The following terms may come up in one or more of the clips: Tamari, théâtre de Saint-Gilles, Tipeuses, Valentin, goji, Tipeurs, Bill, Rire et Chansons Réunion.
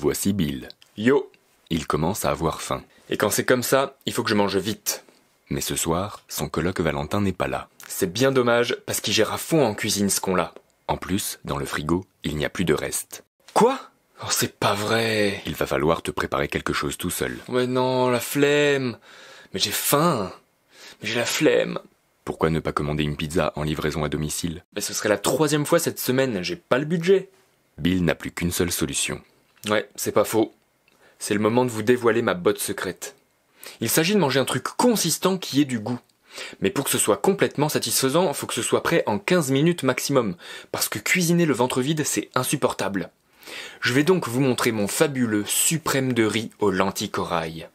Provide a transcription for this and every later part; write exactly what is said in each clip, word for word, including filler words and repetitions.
Voici Bill. Yo! Il commence à avoir faim. Et quand c'est comme ça, il faut que je mange vite. Mais ce soir, son coloc Valentin n'est pas là. C'est bien dommage, parce qu'il gère à fond en cuisine ce qu'on a. En plus, dans le frigo, il n'y a plus de reste. Quoi ? Oh, c'est pas vrai ! Il va falloir te préparer quelque chose tout seul. Mais non, la flemme ! Mais j'ai faim ! Mais j'ai la flemme ! Pourquoi ne pas commander une pizza en livraison à domicile ? Mais ce serait la troisième fois cette semaine, j'ai pas le budget. Bill n'a plus qu'une seule solution. Ouais, c'est pas faux. C'est le moment de vous dévoiler ma botte secrète. Il s'agit de manger un truc consistant qui ait du goût. Mais pour que ce soit complètement satisfaisant, faut que ce soit prêt en quinze minutes maximum, parce que cuisiner le ventre vide, c'est insupportable. Je vais donc vous montrer mon fabuleux suprême de riz aux lentilles corail.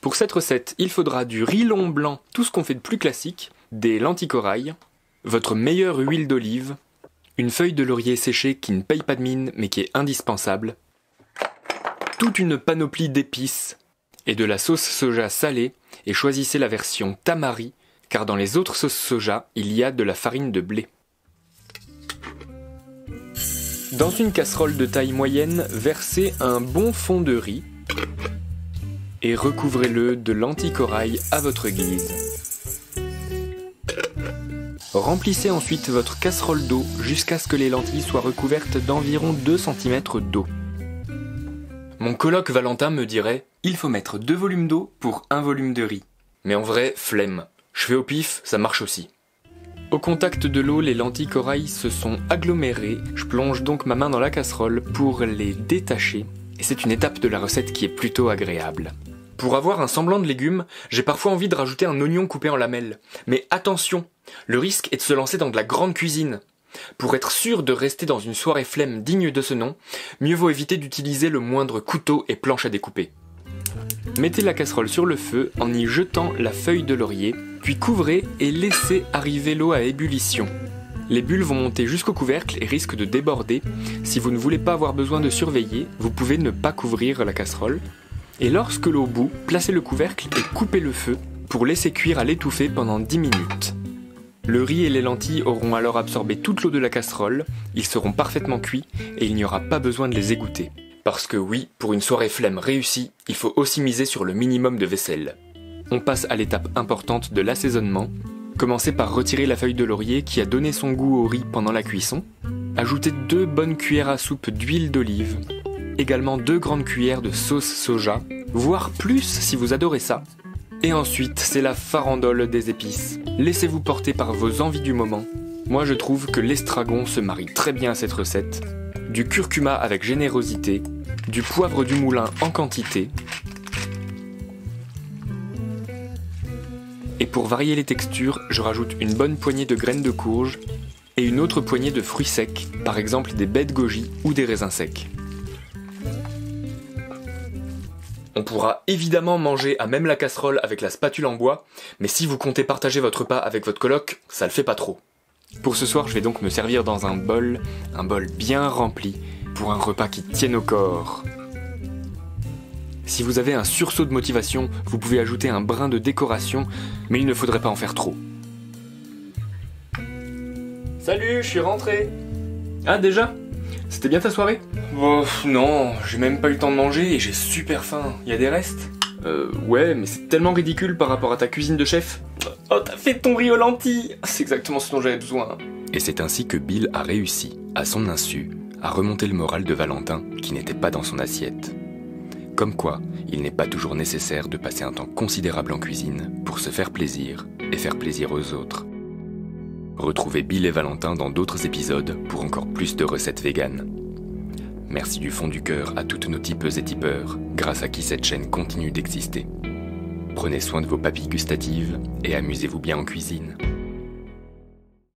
Pour cette recette, il faudra du riz long blanc, tout ce qu'on fait de plus classique, des lentilles corail, votre meilleure huile d'olive, une feuille de laurier séchée qui ne paye pas de mine mais qui est indispensable, toute une panoplie d'épices et de la sauce soja salée, et choisissez la version tamari, car dans les autres sauces soja, il y a de la farine de blé. Dans une casserole de taille moyenne, versez un bon fond de riz et recouvrez-le de lentilles corail à votre guise. Remplissez ensuite votre casserole d'eau jusqu'à ce que les lentilles soient recouvertes d'environ deux centimètres d'eau. Mon coloc Valentin me dirait « Il faut mettre deux volumes d'eau pour un volume de riz ». Mais en vrai, flemme. Je fais au pif, ça marche aussi. Au contact de l'eau, les lentilles corail se sont agglomérées. Je plonge donc ma main dans la casserole pour les détacher. Et c'est une étape de la recette qui est plutôt agréable. Pour avoir un semblant de légumes, j'ai parfois envie de rajouter un oignon coupé en lamelles. Mais attention, le risque est de se lancer dans de la grande cuisine. Pour être sûr de rester dans une soirée flemme digne de ce nom, mieux vaut éviter d'utiliser le moindre couteau et planche à découper. Mettez la casserole sur le feu en y jetant la feuille de laurier, puis couvrez et laissez arriver l'eau à ébullition. Les bulles vont monter jusqu'au couvercle et risquent de déborder. Si vous ne voulez pas avoir besoin de surveiller, vous pouvez ne pas couvrir la casserole. Et lorsque l'eau bout, placez le couvercle et coupez le feu pour laisser cuire à l'étouffée pendant dix minutes. Le riz et les lentilles auront alors absorbé toute l'eau de la casserole, ils seront parfaitement cuits et il n'y aura pas besoin de les égoutter. Parce que oui, pour une soirée flemme réussie, il faut aussi miser sur le minimum de vaisselle. On passe à l'étape importante de l'assaisonnement. Commencez par retirer la feuille de laurier qui a donné son goût au riz pendant la cuisson. Ajoutez deux bonnes cuillères à soupe d'huile d'olive, également deux grandes cuillères de sauce soja, voire plus si vous adorez ça. Et ensuite, c'est la farandole des épices. Laissez-vous porter par vos envies du moment. Moi, je trouve que l'estragon se marie très bien à cette recette. Du curcuma avec générosité, du poivre du moulin en quantité. Et pour varier les textures, je rajoute une bonne poignée de graines de courge et une autre poignée de fruits secs, par exemple des baies de goji ou des raisins secs. On pourra évidemment manger à même la casserole avec la spatule en bois, mais si vous comptez partager votre repas avec votre coloc, ça le fait pas trop. Pour ce soir, je vais donc me servir dans un bol, un bol bien rempli, pour un repas qui tienne au corps. Si vous avez un sursaut de motivation, vous pouvez ajouter un brin de décoration, mais il ne faudrait pas en faire trop. Salut, je suis rentré. Ah déjà ? C'était bien ta soirée ? Bon, non, j'ai même pas eu le temps de manger et j'ai super faim. Y a des restes ? Euh, ouais, mais c'est tellement ridicule par rapport à ta cuisine de chef. Oh, t'as fait ton riz aux lentilles ! C'est exactement ce dont j'avais besoin. Et c'est ainsi que Bill a réussi, à son insu, à remonter le moral de Valentin, qui n'était pas dans son assiette. Comme quoi, il n'est pas toujours nécessaire de passer un temps considérable en cuisine pour se faire plaisir et faire plaisir aux autres. Retrouvez Bill et Valentin dans d'autres épisodes pour encore plus de recettes véganes. Merci du fond du cœur à toutes nos tipeuses et tipeurs, grâce à qui cette chaîne continue d'exister. Prenez soin de vos papilles gustatives et amusez-vous bien en cuisine.